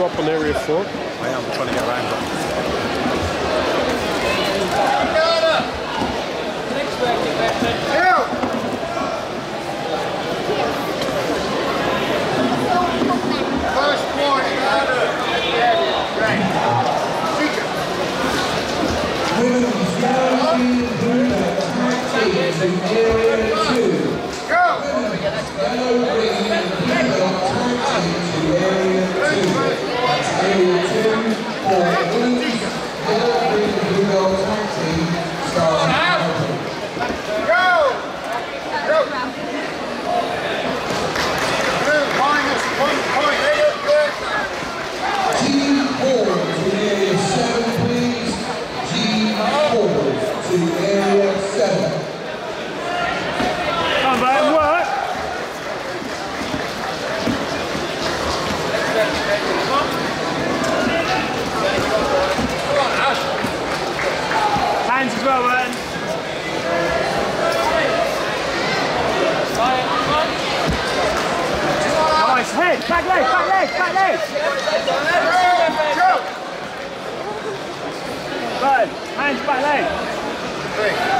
you up on area 4? I am, trying to get around back leg, back leg, back leg! Burn, hands back leg!